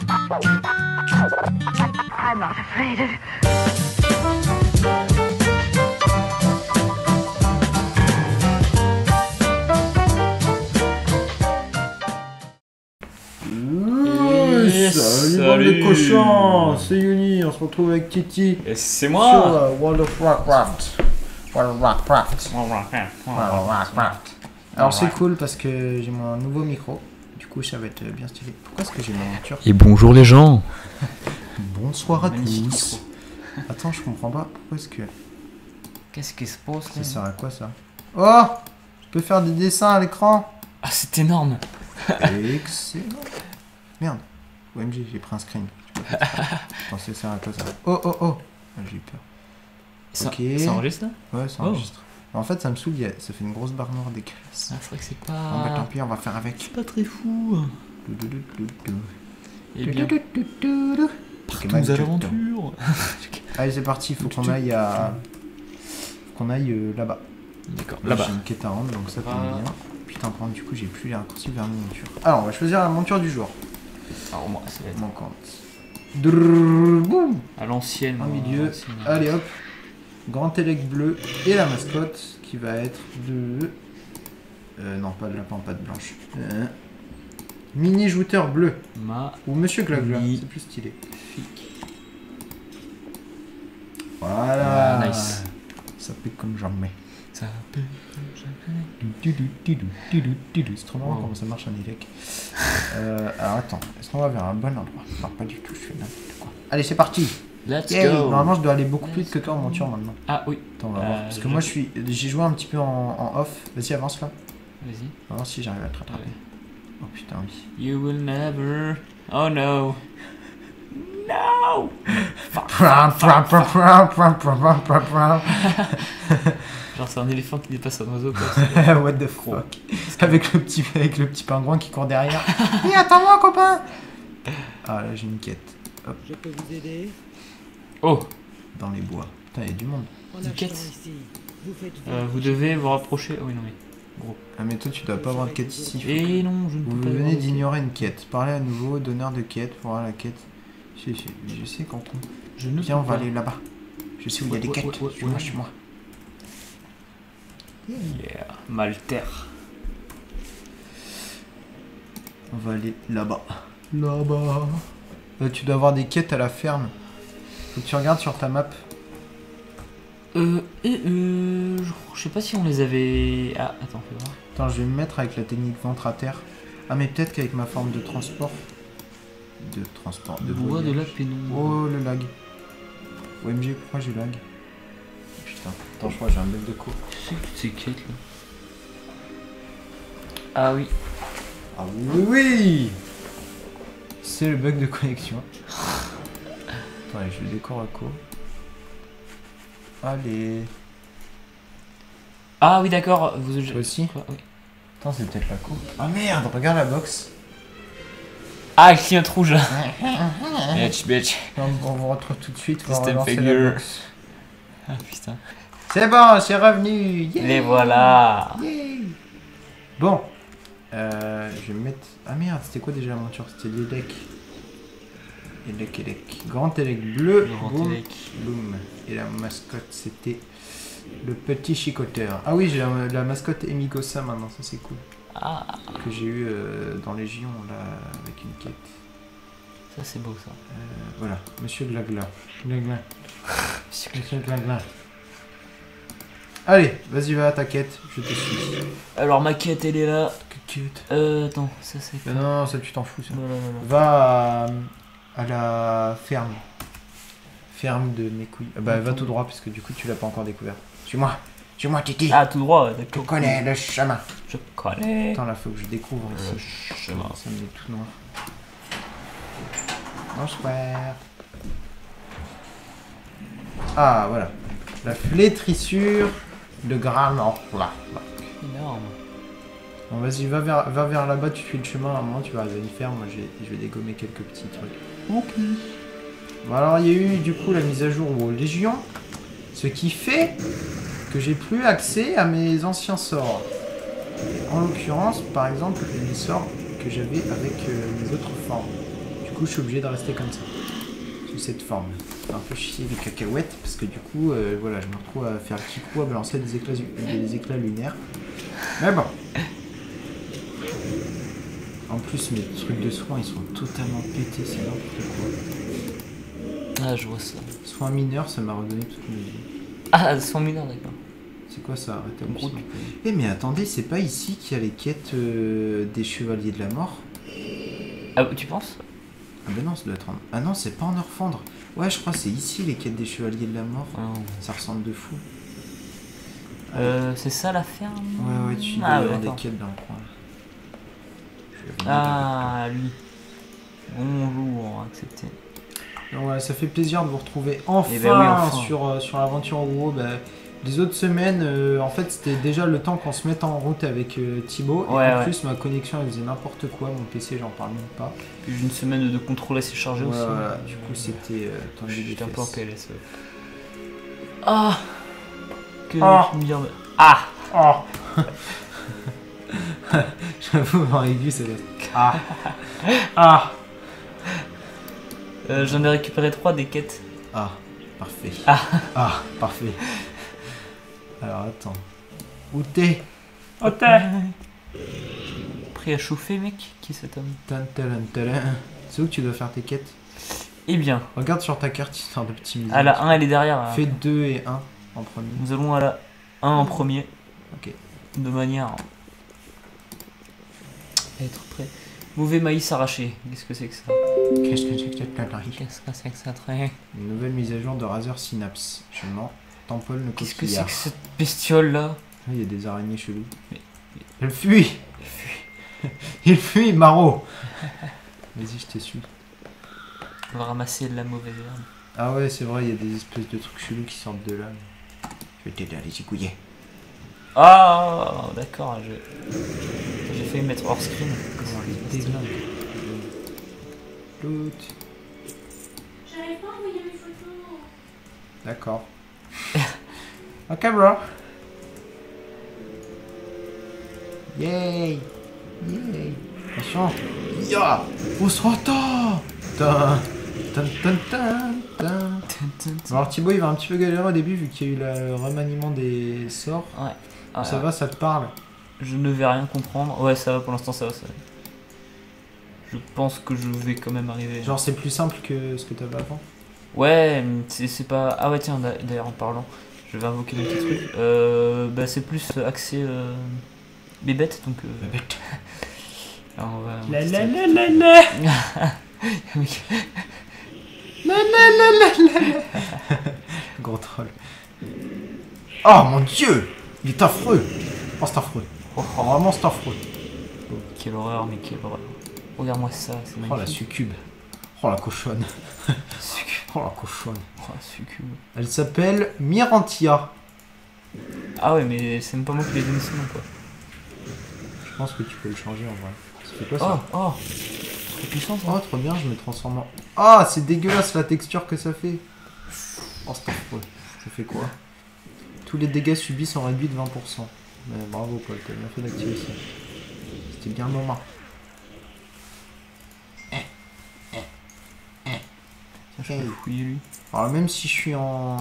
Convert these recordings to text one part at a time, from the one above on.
I'm not afraid of... Salut, cochons, c'est Youni, on se retrouve avec Titi. Et c'est moi sur World of Warcraft. Alors c'est cool parce que j'ai mon nouveau micro. Du coup, ça va être bien stylé. Pourquoi est-ce que j'ai mon turc? Et bonjour les gens. Bonsoir à tous. Attends, je comprends pas. Pourquoi est-ce que... Qu'est-ce qui se passe? Ça sert à quoi ça? Oh, je peux faire des dessins à l'écran. Ah, c'est énorme. Excellent. Merde. OMG, j'ai pris un screen. Je pensais que ça sert à quoi ça? Oh, oh, oh. J'ai eu peur. Ça, okay. Ça enregistre là? Ouais, ça enregistre. Oh. En fait, ça me saoule, ça fait une grosse barre noire dégueulasse. Ah, c'est vrai que c'est pas... Non, bah, tant pis, on va faire avec. C'est pas très fou. Et bien... Partons aux aventures. Allez, c'est parti, faut qu'on aille à... Faut qu'on aille là-bas. D'accord, là-bas. J'ai une quête à rendre, donc ça tombe bien. Putain, par contre, du coup, j'ai plus les raccourcis vers mes montures. Alors, on va choisir la monture du jour. Alors, moi, c'est la manquante. À l'ancienne. Au milieu. Allez, hop. Grand élec bleu et la mascotte qui va être de... non, pas de lapin, pas de blanche. Mini jouteur bleu. Ou Monsieur Glagla, c'est plus stylé. Voilà. Nice. Ça pique comme jamais. Ça pique comme jamais. C'est trop marrant comment ça marche un élec. Alors attends, est-ce qu'on va vers un bon endroit? Non, pas du tout, je fais n'importe quoi. Allez, c'est parti. Let's go. Normalement, je dois aller beaucoup plus vite que toi en monture maintenant. Ah oui. Attends, on va voir. Parce que moi, j'ai joué un petit peu en off. Vas-y, avance là. Vas-y. On va voir si j'arrive à te rattraper. Oh putain, oui. You will never. Oh no. No. Genre, c'est un éléphant qui dépasse un oiseau. Quoi. What the fuck. Avec le petit pingouin qui court derrière. Hé, attends-moi, copain. Ah là, j'ai une quête. Hop. Je peux vous aider? Oh! Dans les bois. Putain, il y a du monde. Vous devez vous rapprocher. Ah oui, non, mais. Gros. Ah, mais toi, tu dois pas avoir de quête ici. Eh non, je ne peux pas. Vous venez d'ignorer une quête. Parlez à nouveau, donneur de quête. Pour avoir la quête. Je sais quand on. Viens, on va aller là-bas. Je sais où il y a des quêtes. Suis-moi, suis-moi. Yeah, Malter. On va aller là-bas. Là-bas. Là, tu dois avoir des quêtes à la ferme. Faut que tu regardes sur ta map. Je sais pas si on les avait... Ah, attends, fais voir. Attends, je vais me mettre avec la technique ventre à terre. Ah, mais peut-être qu'avec ma forme de transport... De bois de la pénombre. Oh, le lag. OMG, pourquoi j'ai lag? Putain, attends, je crois que j'ai un bug de coup. Tu sais que toutes ces quêtes, là... Ah oui. Ah oui, oui. C'est le bug de connexion. Attends, je vais décorer à quoi. Allez. Ah oui, d'accord. Toi aussi oui. Attends, c'est peut-être la cour. Ah merde, regarde la box. Ah, il y a un rouge là. Bitch, bitch. Donc, on vous retrouve tout de suite. System figure. Ah putain. C'est bon, c'est revenu. Yeah. Les voilà. Yeah. Bon. Je vais me mettre. Ah merde, c'était quoi déjà la monture? C'était les decks. Élec, élec. Grand élec bleu, boum, boum. Et la mascotte, c'était le petit chicoteur. Ah oui, j'ai la mascotte Emigosa maintenant, ça c'est cool. Ah. Que j'ai eu dans Légion, là, avec une quête. Ça c'est beau, ça. Voilà, Monsieur Glagla. Glagla. Monsieur Glagla. Allez, vas-y, va à ta quête, je te suis. Alors ma quête, elle est là. Quête. Attends, ça c'est... Non, non, ça tu t'en fous, ça. Non, non, non. Va... à la ferme. Ferme de mes couilles. Ah bah va tout droit parce que du coup tu l'as pas encore découvert. Suis-moi. Suis-moi Titi. Ah tout droit, d'accord. Je connais le chemin. Je connais. Attends là faut que je découvre ici. Le chemin. Ça me met tout noir. Bonsoir. Ah voilà. La flétrissure de Granon. Là. Énorme. Bon vas-y va vers là-bas, tu suis le chemin, à un moment tu vas arriver à une ferme, moi je vais dégommer quelques petits trucs. Ok. Bon alors il y a eu du coup la mise à jour aux Légions, ce qui fait que j'ai plus accès à mes anciens sorts. Et en l'occurrence par exemple les sorts que j'avais avec mes autres formes. Du coup je suis obligé de rester comme ça. Sous cette forme. Un peu chier des cacahuètes parce que du coup voilà, je me retrouve à faire le petit coup à balancer des éclats lunaires. Mais bon. En plus mes trucs de soins ils sont totalement pétés, c'est n'importe quoi. Ah je vois ça. Soins mineurs ça m'a redonné toute mes vies. Ah soins mineurs d'accord. C'est quoi ça? Arrêtez. Eh mais attendez, c'est pas ici qu'il y a les quêtes des chevaliers de la mort? Ah tu penses? Ah ben non, ça doit être en... Ah non, c'est pas en Orphandre. Ouais, je crois que c'est ici les quêtes des chevaliers de la mort. Oh. Ça ressemble de fou. C'est ça la ferme? Ouais, ouais, tu dois avoir des quêtes dans le coin. Ah, lui. Bonjour, accepté. Donc, ouais, ça fait plaisir de vous retrouver enfin, bah oui, enfin. Sur l'aventure en gros. Bah, les autres semaines, en fait, c'était déjà le temps qu'on se mette en route avec Thibaut. Ouais, et en plus, ma connexion, elle faisait n'importe quoi. Mon PC, j'en parle même pas. Puis une semaine de contrôle assez chargée aussi. Voilà, du coup, c'était... J'étais un peu en PLS. Ah que... Ah ah J'avoue, en aigu, ça doit être... Ah ah j'en ai récupéré 3 des quêtes. Ah, parfait. Ah, ah parfait. Alors attends. Où t'es? Où t'es? Prêt à chauffer mec? Qui est cet homme? C'est où que tu dois faire tes quêtes? Eh bien. Regarde sur ta carte histoire d'optimiser. À la 1 elle est derrière. Fais 2 et 1 en premier. Nous allons à la 1 en premier. Ok. De manière à être prêt. Mauvais maïs arraché. Qu'est-ce que c'est que ça? Qu'est-ce que c'est que ça? Une nouvelle mise à jour de Razer Synapse. Je mens. Qu'est-ce que c'est que cette bestiole là? Il y a des araignées cheloues. Elle fuit. Il fuit, Maro. Vas-y, je te suis. On va ramasser de la mauvaise herbe. Ah ouais, c'est vrai, il y a des espèces de trucs chelous qui sortent de là. Je vais t'aider à les écouiller. Ah, oh, d'accord. J'ai failli mettre hors screen. Comment les déglingue. L'autre. J'arrive pas à envoyer mes photos. D'accord. Ok bro. Yay. Yay. Attention. Ya. On se retend. Alors Thibaut il va un petit peu galérer au début vu qu'il y a eu le remaniement des sorts. Ouais. Ah, ça va, ça te parle? Je ne vais rien comprendre. Ouais ça va pour l'instant, ça va, ça va. Je pense que je vais quand même arriver. Genre c'est plus simple que ce que t'avais avant? Ouais, c'est pas... Ah ouais tiens, d'ailleurs en parlant, je vais invoquer des petits trucs. Bah c'est plus axé bébête, donc... Bébête. Alors on va... La la la la la. La la la la la. Gros troll. Oh mon dieu, il est affreux. Oh c'est affreux. Oh vraiment c'est affreux. Oh, quelle horreur, mais quelle horreur. Regarde-moi ça, c'est magnifique. Oh la succube. Oh la cochonne. Oh la cochonne. Oh la succube. Elle s'appelle Mirantia. Ah ouais mais c'est même pas moi qui l'ai donné ce nom quoi. Je pense que tu peux le changer en vrai. C'est quoi ça? Oh, oh. Puissance hein. Oh trop bien, je me transforme en... Ah oh, c'est dégueulasse la texture que ça fait. Oh c'est affreux. Ça fait quoi? Tous les dégâts subis sont réduits de 20%. Mais bravo quoi, t'as bien fait d'activer ça. C'était bien le moment. Je peux fouiller lui. Alors même si je suis en...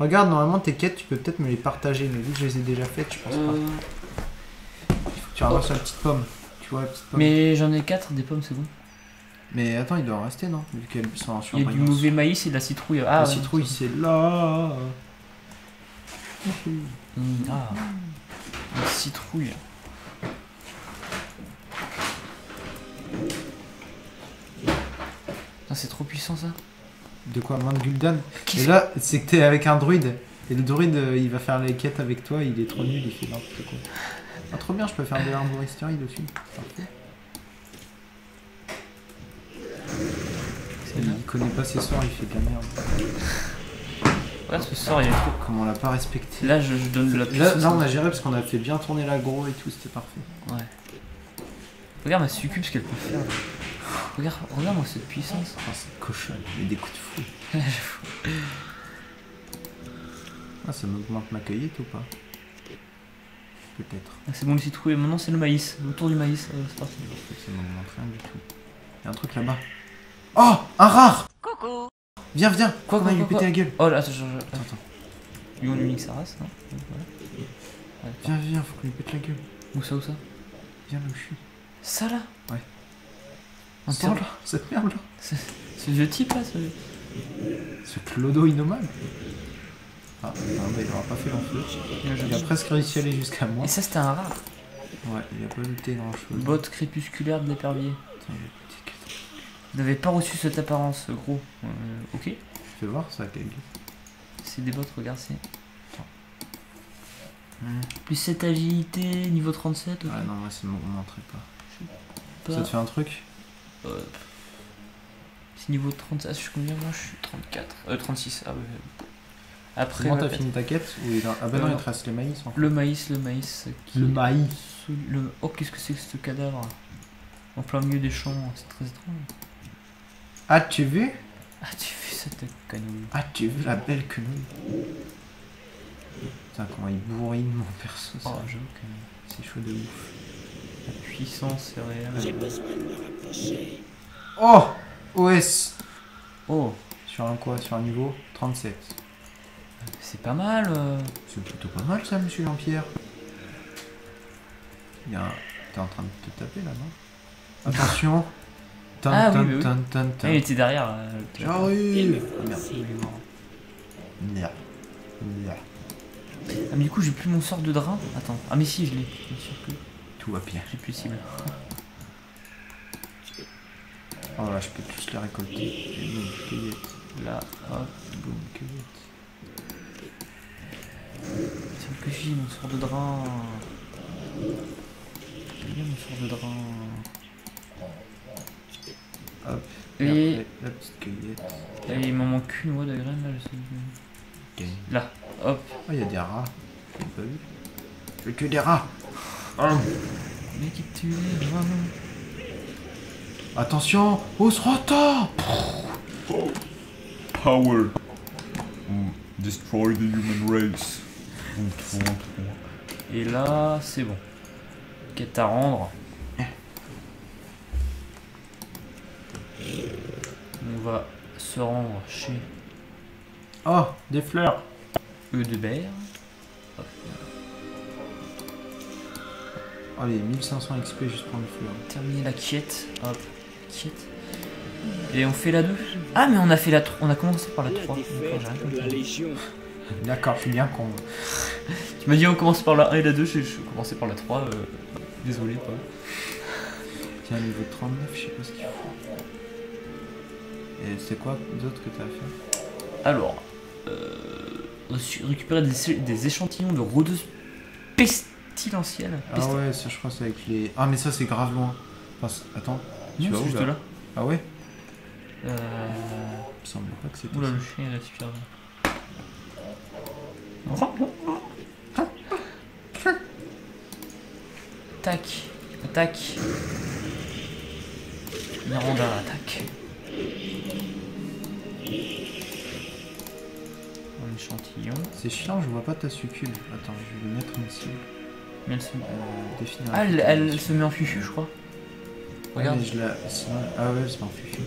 Regarde, normalement tes quêtes, tu peux peut-être me les partager, mais vu que je les ai déjà faites, je pense pas. Il faut que tu ramasses la petite pomme. Tu vois la petite pomme. Mais j'en ai 4 des pommes, c'est bon. Mais attends, il doit en rester, non? Vu qu'elles sont en surbrillance. Il y a du mauvais maïs et de la citrouille. Ah, la citrouille, c'est là. Ah, la citrouille. C'est trop puissant ça. De quoi? Moins de Gul'dan. Et là, c'est que t'es avec un druide. Et le druide, il va faire les quêtes avec toi. Il est trop nul, il fait n'importe quoi. Ah, trop bien, je peux faire de l'arboristerie dessus. Il connaît pas ses sorts, il fait de la merde. Ouais, ce sort, il est trop. Comment on l'a pas respecté. Là, je donne de la puissance. Là, on a géré parce qu'on a fait bien tourner l'aggro et tout, c'était parfait. Ouais. Regarde ma succube ce qu'elle peut faire. Regarde-moi cette puissance. Oh, cette cochonne, il y a des coups de fou. Ah, ça m'augmente ma cueillette ou pas? peut-être. Ah, c'est bon, les citrouilles. Maintenant, c'est le maïs. Autour du maïs. C'est parti. Ça ne me montre rien du tout. Il y a un truc là-bas. Oh, un rare. Coucou. Viens, viens. Quoi, comment il lui pété la gueule. Oh là, attends, attends. Lui, on lui nique sa race. Hein. Voilà. Ouais, viens, viens, faut qu'on lui pète la gueule. Où ça, où ça? Viens là où je suis. Ça là? Ouais. Entends là, cette merde là. Ce vieux type là, ce clodo innommable. Ah, mais il aura pas fait l'enfeu. Il a presque réussi à aller jusqu'à moi. Et ça, c'était un rare. Ouais, il a pas noté grand chose. Botte crépusculaire de l'épervier. Vous n'avez pas reçu cette apparence, gros. Ok. Je vais voir ça, Keg. C'est des bottes, regarde, c'est. Plus 7 agilité, niveau 37. Okay. Ah non, moi, c'est mon entrée pas. Ça te fait un truc? C'est niveau 37. Ah, je suis combien moi? Je suis 34. 36. Ah ouais. Après. Comment t'as fini ta quête ou dans... Ah bah non, il te reste les maïs en fait. Le maïs, le maïs. Qui... Le maïs. Le... Oh, qu'est-ce que c'est que ce cadavre? En plein milieu des champs, c'est très étrange. Ah, tu veux? Ah, tu veux cette canouille? Ah, tu veux la belle canouille? Putain, comment il bourrine mon perso, ça. Oh, j'avoue que c'est chaud de ouf. La puissance est réelle. Oh! OS! Oh! Sur un quoi? Sur un niveau 37. C'est pas mal. C'est plutôt pas mal ça, monsieur Jean-Pierre. Un... T'es en train de te taper là, non? Attention! Ah, oui, oui. Il était derrière. J'arrive! Merde, il est mort. Ah, mais du coup, j'ai plus mon sort de drap. Attends. Ah, mais si, je l'ai. Bien sûr que. Tout va bien. J'ai plus de cible. Oh là, je peux tous les récolter. Et boum, cueillette. Là, hop, boum, cueillette. C'est que j'ai mon sort de drap. J'ai bien mon sort de drap. Hop. Et après, la petite cueillette. Et il m'en manque une, ouais, de graines là, je sais que... okay. Là, hop. Oh, il y a des rats. J'ai pas vu. Je veux que des rats. Oh. Mais qui tue les rats. Attention, oh, ce retard. Power. Destroy the human race. Et là, c'est bon. Quête à rendre. On va se rendre chez... Oh, des fleurs. Eudebert. Oh, les 1500 XP juste pour une fleur. Terminer la quête. Hop, quête. Et on fait la 2. Ah, mais on a fait la 3. On a commencé par la 3. D'accord, je suis bien con. Tu m'as dit on commence par la 1 et la 2. Je suis commencé par la 3. Désolé, pas. Tiens, niveau 39, je sais pas ce qu'il faut. Et c'est quoi d'autre que tu as fait? Alors, récupérer des échantillons de rôdeuses pestilentielles. Ah ouais, ça je crois c'est avec les... Ah mais ça c'est grave loin. Enfin, attends, tu vas où juste là? Ah ouais. Il me semble pas que c'était... Oula, le chien il respire. Tac, attaque. Miranda, attaque. Un échantillon. C'est chiant, je vois pas ta succube. Attends, je vais mettre une cible. Mais elle se met... Ah, elle se met en fufu, je crois. Regarde. Ah, je la... ah ouais, elle se met en fufu.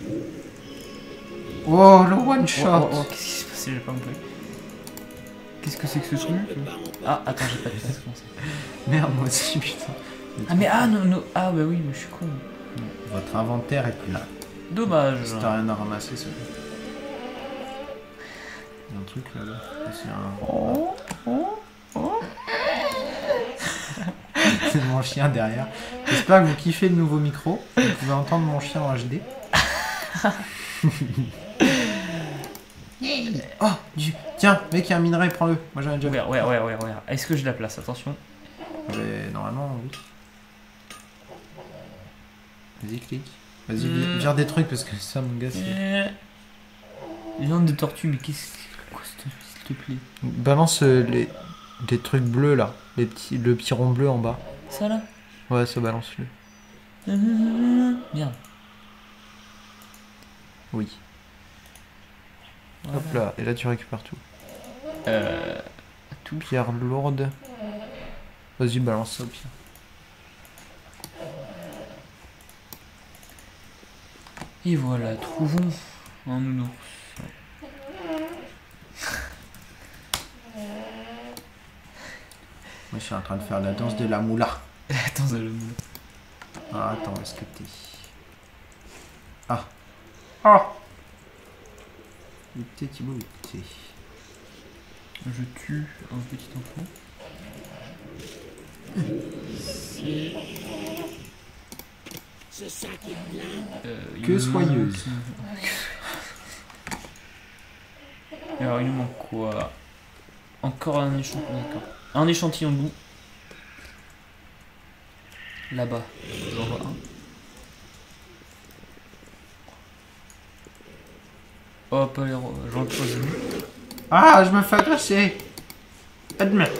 Oh, le one shot. Oh, oh, oh, qu'est-ce qui s'est passé? J'ai pas compris. Qu'est-ce que c'est que ce truc? Ah, attends, j'ai pas de place. Merde, moi aussi, putain. Ah, mais ah, non, non. Ah, bah oui, mais je suis con. Votre inventaire est plus là. Dommage. Si t'as rien à ramasser, c'est bon. Il y a un truc là, c'est un... Oh, oh, oh. C'est mon chien derrière. J'espère que vous kiffez le nouveau micro. Vous pouvez entendre mon chien en HD. Oh, du... Tiens, mec, il y a un minerai, prends-le. Moi j'en ai déjà. Ouais, ouais, ouais, ouais. Est-ce que je la place? Attention. Mais normalement, oui. Vas-y, clique. Vas-y, vire des trucs parce que ça, mon gars, c'est... Viande de tortue, mais qu'est-ce que... S'il te plaît. Balance les trucs bleus là, les petits, le petit rond bleu en bas. Ça là? Ouais, ça balance le. Bien. Oui. Voilà. Hop là, et là tu récupères tout. Tout. Pierre lourde. Vas-y, balance ça au pire. Et voilà, trouvons un nounours. Moi je suis en train de faire la danse de la moula. La danse de la moula. Ah, attends, est-ce que t'es... Ah. Ah. Il était Thibaut, il était... Je tue un petit enfant. Que soyeuse. Alors il nous manque quoi? Encore un échantillon. D'accord. Un échantillon de boue. Là-bas. J'en vois un. Hop, allez, j'en pose. Ah, je me fais agresser. Admets.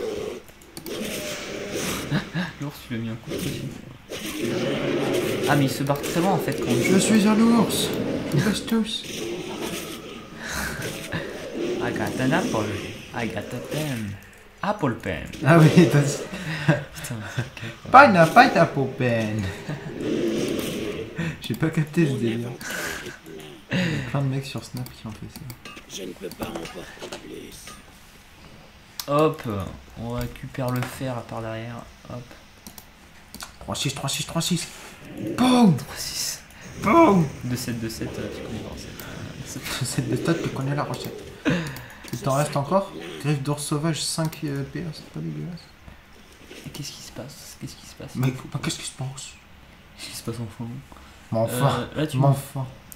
L'ours, tu lui as mis un coup de pression. Ah, mais il se barre très loin en fait. Quand je suis un ours. Ils passent tous. I got an apple. I got a pen. Apple pen. Ah oui, putain. Pineapple pen. J'ai pas capté le délire. Il y a plein de mecs sur Snap qui ont fait ça. Je ne peux pas emporter plus. Hop, on récupère le fer par derrière. Hop. 3-6, 3-6, 3-6. Boum 3-6. Boum 2-7, 2-7, tu connais la recette. 2-7, 2-7, tu connais la recette. Il t'en reste encore. Griffe d'ours sauvage, 5 PA, c'est pas dégueulasse. Qu'est-ce qui se passe? Qu'est-ce qui se passe? Mais qu'est-ce qui se passe? Qu'est-ce qui se passe enfin? Mais enfin, là, tu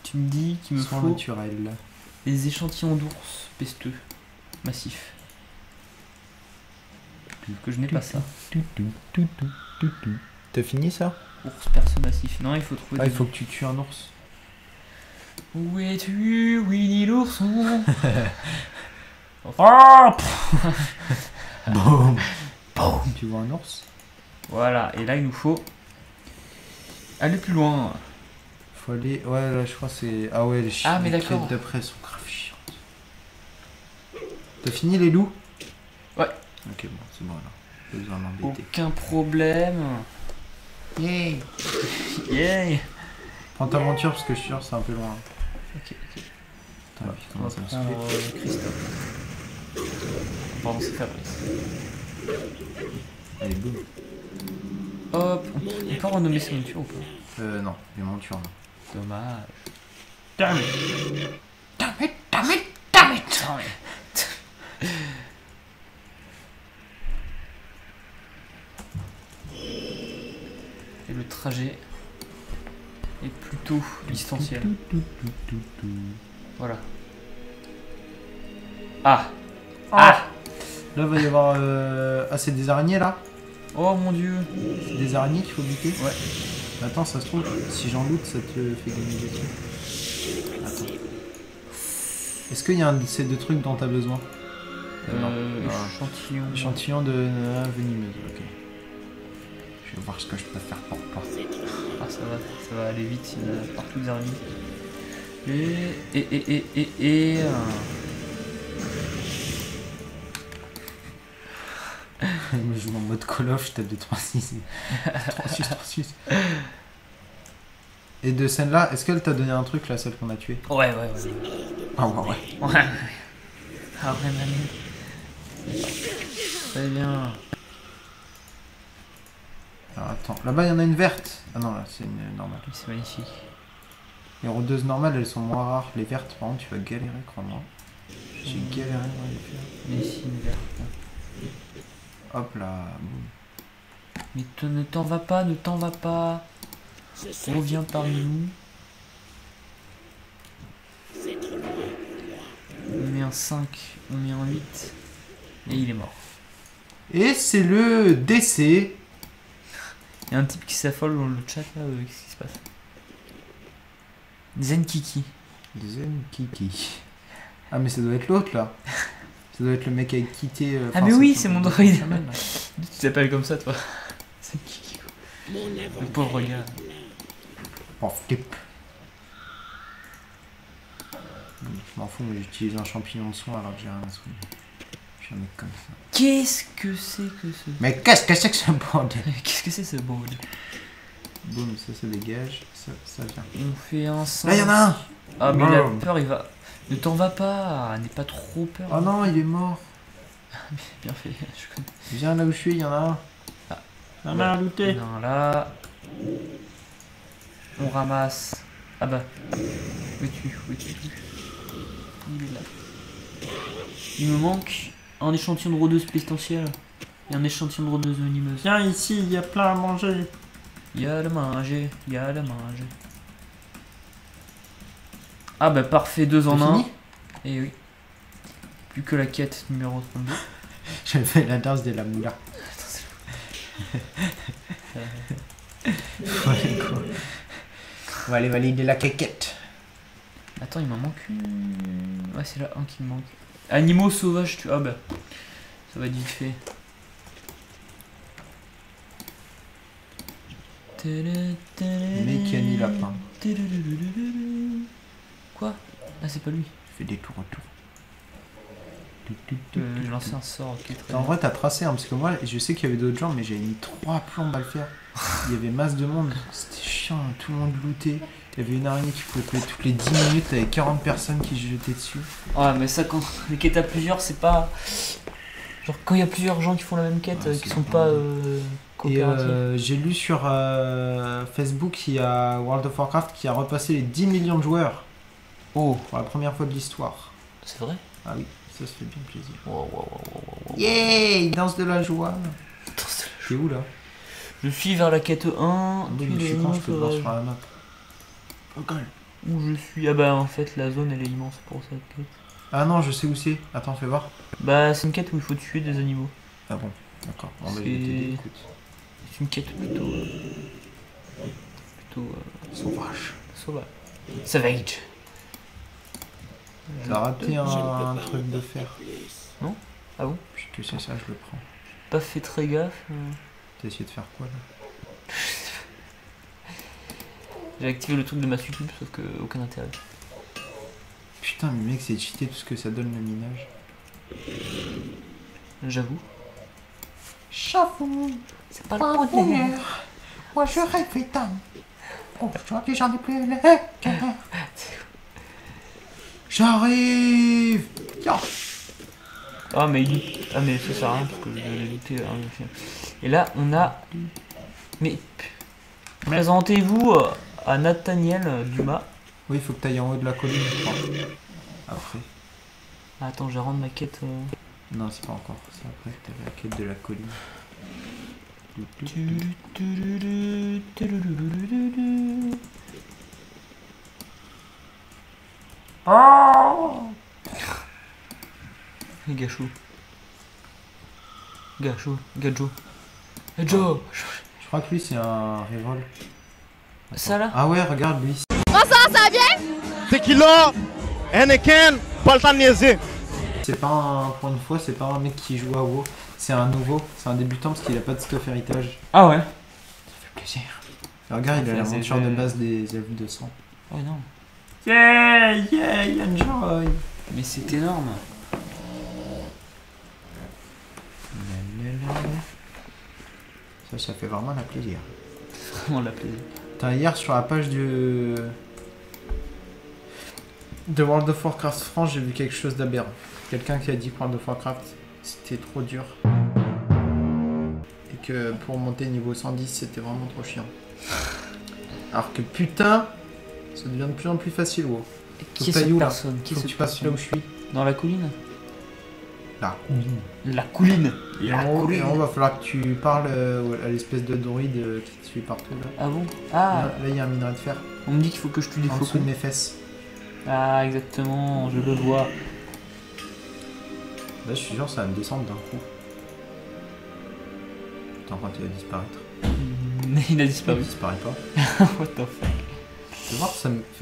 tu me dis qu'il me faut naturel. Des échantillons d'ours pesteux, massifs. Que je n'ai pas ça. T'as fini ça? Ours perso massif. Non, il faut trouver. Ah, il faut que tu tues un ours. Où es-tu, Winnie l'ourson? Oh boum. Boum. Tu vois un ours? Voilà, et là il nous faut aller plus loin. Faut aller. Ouais, là je crois c'est. Ah ouais, les chiens d'après sont grave chiantes. T'as fini les loups? Ouais. Ok, bon, c'est bon alors. Pas besoin d'embêter. Aucun problème. Yay! Yay! Prends ta monture parce que je suis sûr c'est un peu loin. Ok, ok. Attends, puis comment ça va se faire? Christophe. Bon, c'est Fabrice. Allez, boum. Hop, on peut renommer ses montures ou pas? Non, les montures non. Dommage. Damn it! Damn it! Damn it! Damn it! Damn it! Et le trajet est plutôt distanciel. Voilà. Ah! Ah! Là, il va y avoir. Ah, c'est des araignées là? Oh mon dieu! C'est des araignées qu'il faut buter? Ouais. Attends, ça se trouve, si j'en doute, ça te fait gagner des trucs. Attends. Est-ce qu'il y a un de ces deux trucs dont t'as besoin? Non. Échantillon. Échantillon de venimeuse, ok. Je vais voir ce que je peux faire pour pas. Ah, ça va aller vite, il y en a partout des araignées. Je joue en mode Call of, je tape des 3-6. 3-6, 3-6. Et de celle-là, est-ce qu'elle t'a donné un truc là, celle qu'on a tuée? Ouais. Ah ouais. Ah ouais, mamie. Très bien. Alors attends, là-bas il y en a une verte. Ah non, là c'est une normale. C'est magnifique. Les rôdeuses normales elles sont moins rares. Les vertes par contre tu vas galérer, crois-moi. J'ai galéré dans les pierres. Mais ici une verte. Hop là. Mais ne t'en va pas, ne t'en va pas. Reviens parmi nous. On met un 5, on met un 8. Et il est mort. Et c'est le décès. Il y a un type qui s'affole dans le chat là, qu'est-ce qui se passe? Zenkiki. Zenkiki. Ah mais ça doit être l'autre là. Ça doit être le mec qui a quitté... ah mais oui, c'est mon droïde. Tu t'appelles comme ça toi. Zenkiki. Le pauvre gars. Pauvre type. Je m'en fous mais j'utilise un champignon de soin alors que j'ai rien à soigner. Je Un mec comme ça. Qu'est-ce que c'est que ce... Mais qu'est-ce que c'est que ce bordel? Qu'est-ce que c'est ce bordel? Boum, ça se dégage, ça vient. On fait un sens. Là, il y en a un. Ah, mais il a peur, il va... Ne t'en va pas, n'aie pas trop peur. Oh non, il est mort. Bien fait, je connais. Viens là où je suis, il y en a un. Ah. Il y en a un looté. Non, là... On ramasse. Ah bah. Où es-tu? Où es-tu? Il est là. Il me manque un échantillon de rôdeuse pestilentielle et un échantillon de rôdeuse venimeuse. Viens ici, il y a plein à manger. Il y a le manger, il y a le manger. Ah bah parfait, 2 en 1. Et oui. Plus que la quête numéro 32. Je fais la danse de la moula. On va aller valider la quéquette. Attends, il m'en manque une. Ouais, c'est là un qui me manque. Animaux sauvages, tu... Ah bah, ça va être vite fait. Mécani lapin. Quoi? Ah, c'est pas lui. Il fait des tours-retours. J'ai lancé un sort, ok, très bien. En vrai, t'as tracé, hein, parce que moi, je sais qu'il y avait d'autres gens, mais j'avais mis 3 plombes à le faire. Il y avait masse de monde, c'était chiant, hein, tout le monde looté. Il y avait une araignée qui flottait toutes les 10 minutes, t'avais 40 personnes qui se jetaient dessus. Ouais, mais ça, quand les quêtes à plusieurs, c'est pas... Genre, quand il y a plusieurs gens qui font la même quête, ouais, qui sont pas coopératifs. J'ai lu sur Facebook qu'il y a World of Warcraft qui a repassé les 10 millions de joueurs. Oh, pour la première fois de l'histoire. C'est vrai? Ah oui. Ça se fait bien plaisir. Wow, wow, wow, wow, wow. Yeah, il danse de la joie. Je suis où là? Je suis vers la quête 1. Oui, mais je suis quand je peux voir sur la map. Okay. Où je suis? Ah bah en fait la zone elle est immense pour cette quête. Ah non, je sais où c'est. Attends, fais voir. Bah c'est une quête où il faut tuer des animaux. Ah bon, d'accord. C'est une quête plutôt sauvage. Sauvage. Savage. T'as raté un truc de fer. Non? Ah bon? Je te sais ça, je le prends. Pas fait très gaffe. T'as essayé de faire quoi là? J'ai activé le truc de ma succube, sauf que aucun intérêt. Putain, mais mec, c'est cheaté tout ce que ça donne le minage. J'avoue. J'avoue. C'est pas le point de l'heure. Moi je rêve, putain. Aujourd'hui j'en ai plus le cœur. J'arrive. Ah mais il... Ah mais ça sert à rien parce que je vais éviter. Et là on a... Mais... Présentez-vous à Nathaniel Dumas. Oui, il faut que tu ailles en haut de la colline, je crois. Après. Attends, je vais rendre ma quête... Non, c'est pas encore. C'est après que tu as la quête de la colline. Oh gâchou. Gâchou. Gadjo. Gadjo. Je crois que lui c'est un révol. Ça là? Ah ouais, regarde lui. Oh ça vient. Tequila Henneken. Pas le temps de niaiser. C'est pas un... Pour une fois, c'est pas un mec qui joue à WoW. C'est un nouveau. C'est un débutant parce qu'il a pas de stuff héritage. Ah ouais. Ça fait plaisir. Et regarde, il a l'aventure de base des elfes de sang. Oh non. Yeah, yeah, enjoy. Mais c'est énorme. Ça fait vraiment la plaisir. Vraiment la plaisir. T'as hier sur la page du... de World of Warcraft France, j'ai vu quelque chose d'aberrant. Quelqu'un qui a dit que World of Warcraft, c'était trop dur. Et que pour monter niveau 110, c'était vraiment trop chiant. Alors que putain... Ça devient de plus en plus facile, wow. Qui est cette personne? Qui est-ce que tu passes là où je suis? Dans la colline. La colline. La colline. Et on va falloir que tu parles à l'espèce de druide qui te suit partout là. Ah bon? Ah. Là il y a un minerai de fer. On me dit qu'il faut que je tue des faucons. En dessous de mes fesses. Ah exactement, je le vois. Là je suis sûr ça va me descendre d'un coup. Attends quand il va disparaître. Il a disparu. Il disparaît pas. What the fuck. Fais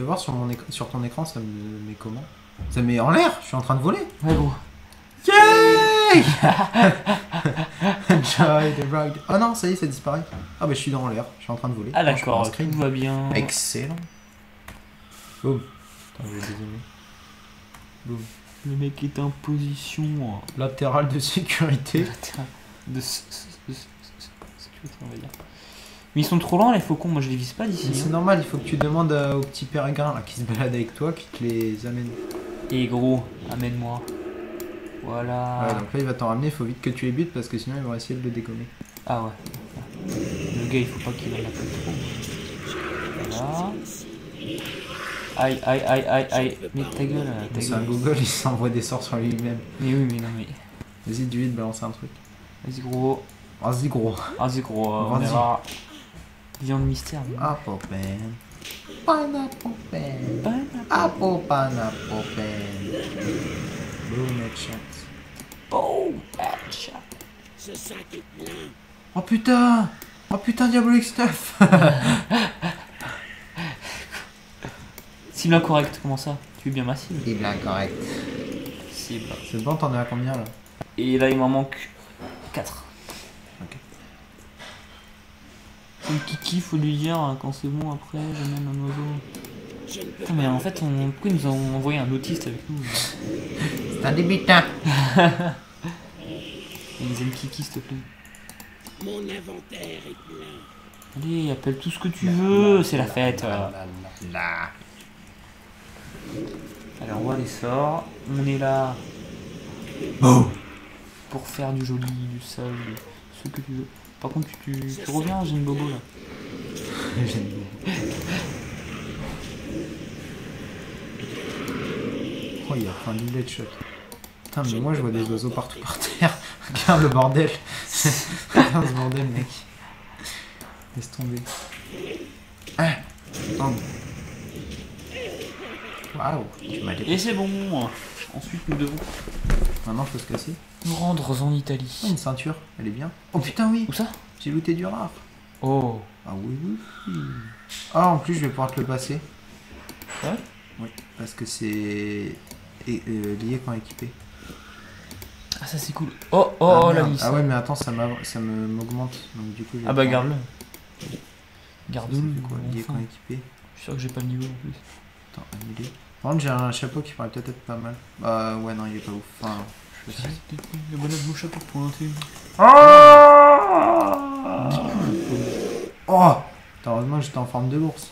voir sur, sur ton écran, ça me met comment? Ça me met en l'air, je suis en train de voler. Ouais, bon. Yay! Enjoy the ride. Oh non, ça y est, ça disparaît. Ah bah je suis dans l'air, je suis en train de voler. Ah d'accord, tout va bien. Excellent. Boum. Attends, je vais dézoomer. Boum. Le mec est en position latérale de sécurité. Sécurité, on va dire. Mais ils sont trop lents les faucons, moi je les vise pas d'ici. C'est normal, il faut que tu demandes au petit pérégrin là, qui se balade avec toi, qui te les amène. Et gros, amène-moi. Voilà. Ouais, donc là il va t'en ramener, il faut vite que tu les butes parce que sinon ils vont essayer de le dégommer. Ah ouais. Le gars il faut pas qu'il aille la peau trop. Voilà. Aïe, aïe, aïe, aïe, aïe, mais ta gueule, ta gueule. C'est un Google, il s'envoie des sorts sur lui-même. Mais oui, mais non, mais... Vas-y, du vite, balance un truc. Vas-y, gros. Vas-y, gros. Vas-y, gros, on verra. Viande mystère. Apopène. Panapopène. Apopanapopène. Boom, headshot. Boom, headshot. Oh putain. Oh putain, diabolique stuff. Cible incorrecte, comment ça? Tu es bien ma cible. Cible incorrecte. Cible. C'est bon, t'en es à combien là? Et là, il m'en manque 4. Ok. C'est le kiki, faut lui dire hein, quand c'est bon après, j'amène un oiseau. Putain, mais en fait, pourquoi ils nous ont envoyé un autiste avec nous? C'est un débutant. Il nous aime kiki, s'il te plaît. Mon inventaire est plein. Allez, appelle tout ce que tu veux, c'est la fête. Alors on voit les sorts, on est là pour faire du joli, du sale, ce que tu veux. Par contre tu reviens, j'ai une bobo là. J'ai une bobo. Oh il y a plein de bullet shot. Putain mais moi je vois des oiseaux partout par terre. Regarde le bordel. Regarde ce bordel mec. Laisse tomber. Ah non. Waouh, tu m'as dépensé. Et c'est bon. Ensuite, nous devons. Maintenant, faut se casser. Nous rendre en Italie. Une ceinture, elle est bien. Oh putain, oui. Où ça? J'ai looté du rare. Oh. Ah oui, oui. Ah, en plus, je vais pouvoir te le passer. Ouais. Oui, parce que c'est lié quand équipé. Ah, ça c'est cool. Oh, oh, ah, oh la liste. Ah ouais, mais attends, ça m'augmente. Donc du coup. Ah bah garde-le. Garde-le. Lié quand équipé. Je suis sûr que j'ai pas le niveau en plus. Attends, annuler. Par contre, j'ai un chapeau qui pourrait peut-être être pas mal. Bah, ouais, non, il est pas ouf. Enfin, je sais. Le bonnet de mon chapeau pour un thé. Oh! Heureusement, j'étais en forme de l'ours.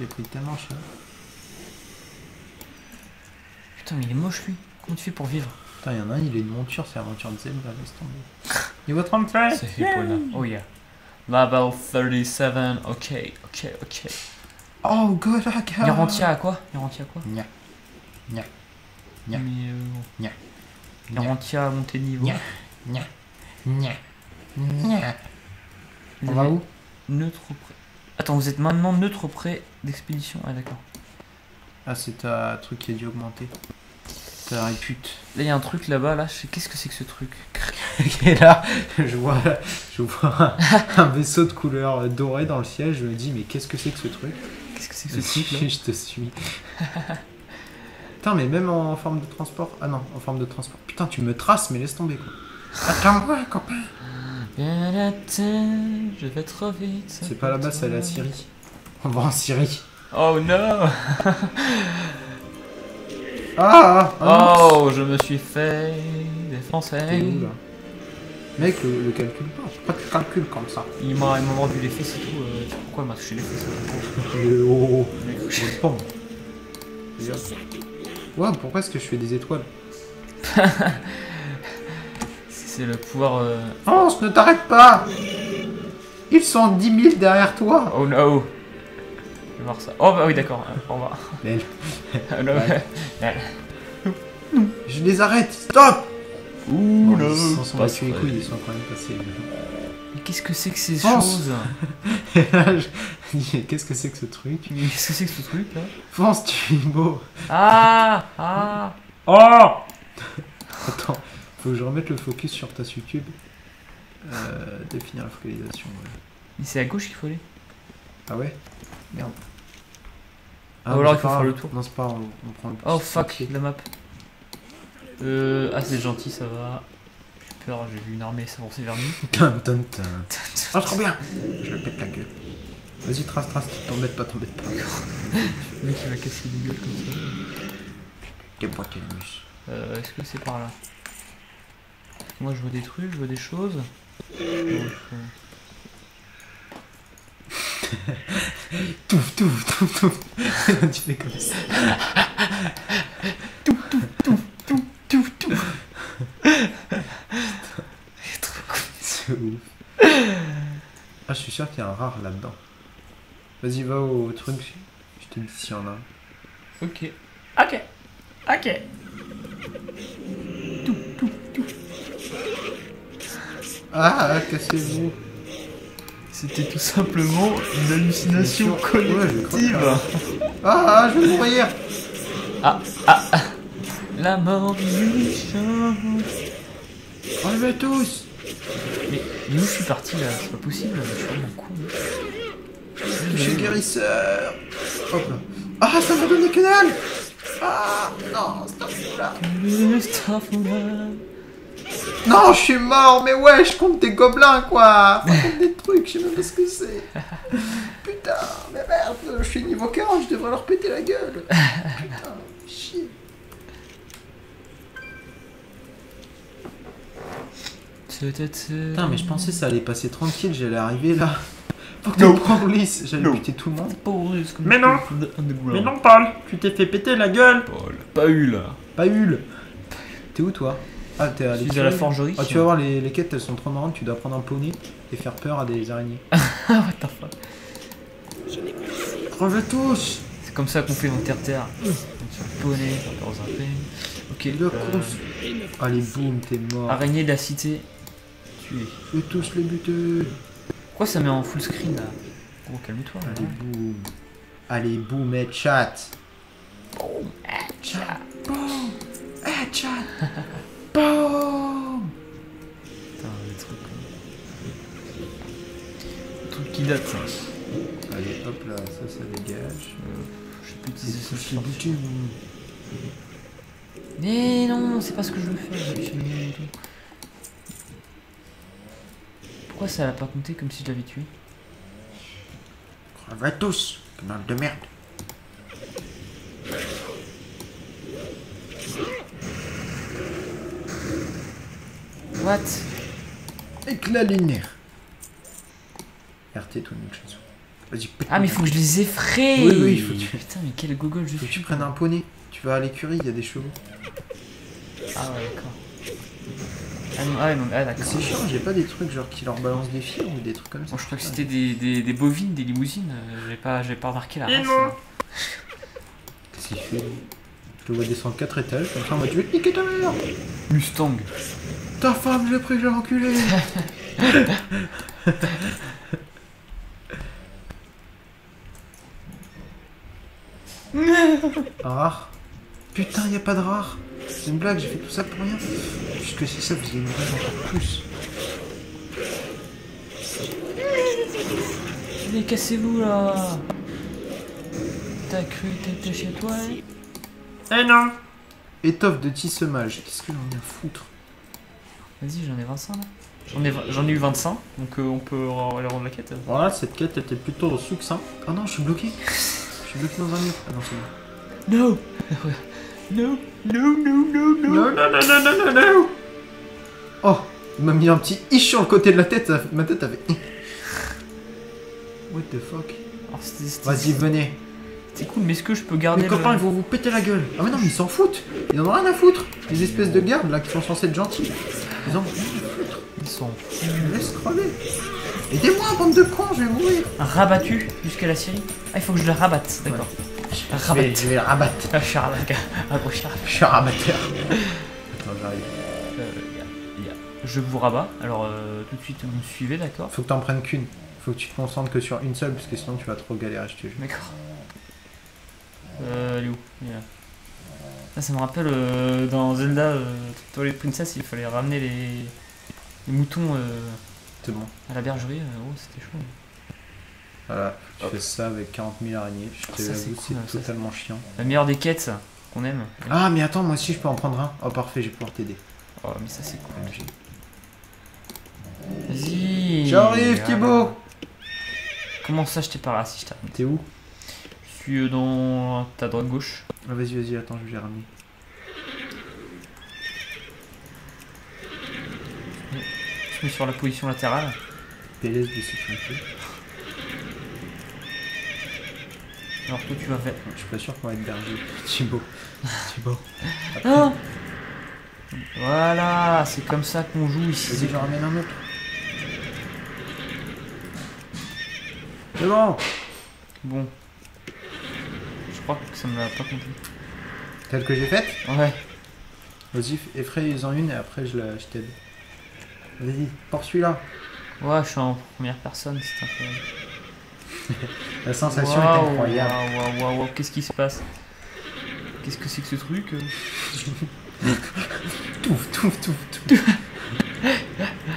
J'ai pris de ta manche. Hein. Putain, mais il est moche lui. Comment tu fais pour vivre? Putain, il y en a un, il a une monture, c'est la monture de Zebra, laisse tomber. Niveau 33! Ça fait quoi là? Oh yeah. Level 37, ok, ok, ok. Oh, god, la gueule! Mirantia à quoi? Mirantia à quoi? Nya. Nya. Nya. Nya. Mirantia à monter de niveau. Nya. Nya. Nya. Nya. On va où? Neutre auprès. Attends, vous êtes maintenant neutre auprès d'expédition. Ah, d'accord. Ah, c'est un truc qui a dû augmenter. Ta répute. Là, il y a un truc là-bas, là. Je sais, qu'est-ce que c'est que ce truc? Et là, je vois un vaisseau de couleur dorée dans le ciel. Je me dis, mais qu'est-ce que c'est que ce truc? Qu'est-ce que c'est que ce truc? Je te suis. Putain, mais même en forme de transport. Ah non, en forme de transport. Putain, tu me traces, mais laisse tomber quoi. Attends, moi, copain. Je vais trop vite. C'est pas là-bas, c'est la Syrie. On va en Syrie. Oh non. Ah, oh, je me suis fait des Français. T'es où là? Mec, le calcule pas, je pas que tu calcules comme ça. Il m'a rendu les fesses et tout. Pourquoi il m'a touché les fesses? Oh, je sais pas. Waouh, pourquoi est-ce que je fais des étoiles? C'est le pouvoir. France, ne t'arrête pas! Ils sont 10 000 derrière toi! Oh no! Je vais voir ça. Oh bah oui, d'accord, au revoir. Je les arrête, stop! Ouh là, ils sont battus les couilles, ils sont quand même passés. Mais qu'est-ce que c'est que ces choses? Qu'est-ce que c'est que ce truc? Qu'est-ce que c'est que ce truc là? France, tu es beau! Ah! Ah! Oh! Attends, faut que je remette le focus sur ta sous-cube. Définir la focalisation. Mais c'est à gauche qu'il faut aller? Ah ouais? Merde. Ah, ou alors il faut faire le tour. Non, c'est pas, on prend le. Oh fuck, la map. Ah c'est gentil, ça va. J'ai peur, j'ai vu une armée s'avancer vers nous. Oh trop bien. Je le pète la gueule. Vas-y trace, t'embête pas. Le mec il va casser les gueules comme ça. Déboîter le mus. Est-ce que c'est par là? Moi je veux des trucs, je veux des choses. Touf, touf, touf, touf. Tu fais comme ça. Touf, touf, touf, touf, touf, touf. C'est trop cool. C'est ouf. Ah, je suis sûr qu'il y a un rare là-dedans. Vas-y, va au truc. Je te dis s'il y en a. Ok. Ok. Ok. Touf, touf, touf. Ah, cassez-vous. C'était tout simplement une hallucination collective. Ah, je vais mourir. Ah, ah, ah. La mort du chat. Enlevez tous. Mais où je suis parti là? C'est pas possible, je suis vraiment con. Je suis guérisseur. Hop là. Ah, ça m'a donné que dalle. Ah, non, stop là. Non, je suis mort, mais ouais, je compte des gobelins, quoi. Je compte des trucs, je sais même pas ce que c'est. Putain, mais merde, je suis niveau 40, je devrais leur péter la gueule. Putain, chier. Putain, mais je pensais que ça allait passer tranquille, j'allais arriver là. Pour que police, j'allais péter tout le monde. Mais non, Paul, tu t'es fait péter la gueule. Paul, Paul. T'es où, toi? Ah, t'es à la forgerie. Ah, tu vas voir, les quêtes elles sont trop marrantes. Tu dois prendre un poney et faire peur à des araignées. What the fuck. Revez tous. C'est comme ça qu'on fait en terre-terre. Poney, faire peur aux araignées. Ok, allez, boum, t'es mort. Araignée de la cité. Tuez. Fais tous les buteux. Pourquoi ça met en full screen là? Gros, calme-toi. Allez, boum. Allez, boum, et chat. Boum, et chat. Boum, et chat. BOOM. Putain, des trucs. Un truc qui date, ça. Allez, hop là, ça dégage. Je sais plus utiliser ça. Je suis mais non, c'est pas ce que je veux faire. Pourquoi ça l'a pas compté comme si je l'avais tué? Crevez tous, bande de merde. What? Éclat linéaire. RT, toi, une chanson. Vas-y, putain. Ah, mais faut que je les effraie. Oui, oui, faut que tu. Putain, mais quel gogol je fais. Faut que tu prennes un poney. Tu vas à l'écurie, il y a des chevaux. Ah, ouais, d'accord. Ah, non, ah, non, ah d'accord. C'est chiant, j'ai pas des trucs genre qui leur balancent des fils ou des trucs comme ça. Bon, je crois que c'était des bovines, des limousines. J'ai pas remarqué la race. Qu'est-ce qu'il fait? Je le vois descendre 4 étages, comme ça on va tuer le niquer ta mère. Mustang. Ta femme, je l'ai pris, je l'ai enculé. Rare. Putain, y a pas de rare. C'est une blague, j'ai fait tout ça pour rien. Puisque c'est ça, vous allez mourir encore plus. Mais cassez-vous là. T'as cru que t'étais chez toi? Eh non. Étoffe de tissemage, qu'est-ce que j'en ai à foutre? Vas-y, j'en ai 25 là. J'en ai eu 25, donc on peut aller rendre la quête. Voilà, cette quête était plutôt succinct. Oh non, je suis bloqué. Je suis bloqué dans un mur. Ah non, c'est bon. No. No, no, no, no, no. Non, non, non, non, non, non. Oh, il m'a mis un petit ish sur le côté de la tête. Ma tête avait... What the fuck. Vas-y, venez. C'est cool, mais est-ce que je peux garder mes copains, ils vont vous péter la gueule. Ah mais non, mais ils s'en foutent. Ils en ont rien à foutre. Les espèces de gardes, là, qui sont censés être gentils. Ils en ont rien à foutre. Ils sont... Laisse crever. Aidez-moi, bande de cons, je vais mourir. Rabattu jusqu'à la Syrie. Ah, il faut que je le rabatte, d'accord. Ouais. Je vais le rabattre. Ah, je suis un gros char. Je suis un rabatteur. Attends, j'arrive. Je vous rabats. Alors, tout de suite, vous me suivez, d'accord. Faut que t'en prennes qu'une. Faut que tu te concentres que sur une seule, parce que sinon tu vas trop galérer, je te jure. D'accord. Elle est où? Là, ça me rappelle dans Zelda Twilight Princess, il fallait ramener les moutons bon. À la bergerie. Oh, c'était chaud. Voilà, tu fais ça avec 40 000 araignées. Je te l'avoue, c'est totalement chiant. La meilleure des quêtes, ça, qu'on aime. Ah, mais attends, moi aussi je peux en prendre un. Oh, parfait, je vais pouvoir t'aider. Oh, mais ça, c'est cool. Vas-y. J'arrive, Thibaut. Comment ça, je t'ai pas là? Si je t'arrête. T'es où? Dans ta droite gauche. Ah, vas-y, attends, je vais ramener. peu sur la position latérale. PLS de sécurité. Alors toi tu vas faire... Je suis pas sûr qu'on va être berger. Thibaut. Thibaut. Ah. Voilà, c'est comme ça qu'on joue ici. Vas-y, j'en ramène un autre. C'est bon. Bon. Je crois que ça me l'a pas compté. Celle que j'ai faite? Ouais. Vas-y, effraie-en une et après je t'aide. Vas-y, poursuis-la. Ouais, je suis en première personne, c'est incroyable. La sensation wow, est incroyable. Waouh, waouh, waouh, qu'est-ce qui se passe? Qu'est-ce que c'est que ce truc? Touf, touf, touf, touf.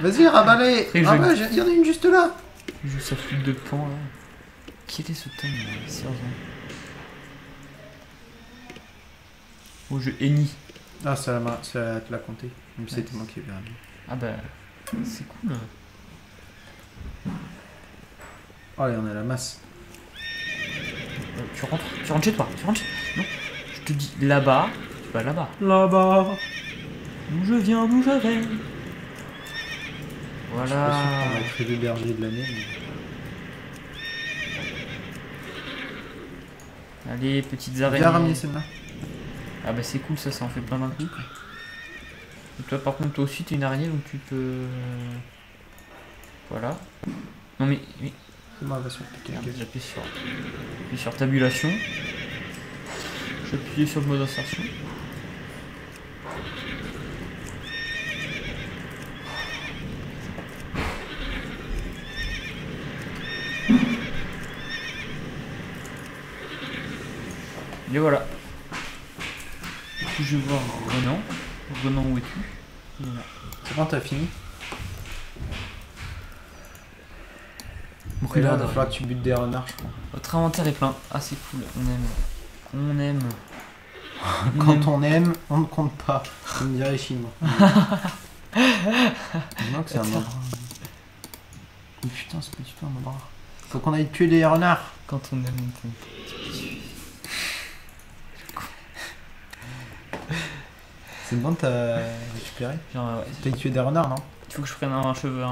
Vas-y, raballez. Ah bah, il y en a une juste là. Je sa flûte de pan là. Qui était ce thème là, sérieusement? Oh, je hais. Ah, ça te l'a compté. Même si c'était moi qui ai perdu. Ah bah, c'est cool. Oh, là, on a la masse. Tu rentres chez toi, tu rentres chez... Non, je te dis là-bas, tu vas là-bas. Là-bas. D'où je viens, d'où je vais. Voilà. On a créé le berger de l'année. Mais... Allez, petites araignées. Viens ramener celle-là. Ah bah c'est cool, ça, ça en fait plein d'un coup. Et toi par contre, toi aussi t'es une araignée donc tu peux... Voilà. Non mais... J'appuie sur tabulation. J'appuie sur le mode insertion. Et voilà. Je vais voir Renan. Renan, où es-tu? Voilà. C'est bon, t'as fini? Et là, il va falloir que tu butes des renards, je crois. Votre inventaire est plein. Ah, c'est cool. On aime. On aime. Quand on aime, on ne compte pas. On dirait les Chinois. Non, c'est un bras. Oh, putain, c'est pas du tout un bras. Faut qu'on aille tuer des renards. Quand on aime, on compte. C'est bon, t'as récupéré? T'as tué des renards, non? Il faut que je prenne un cheval.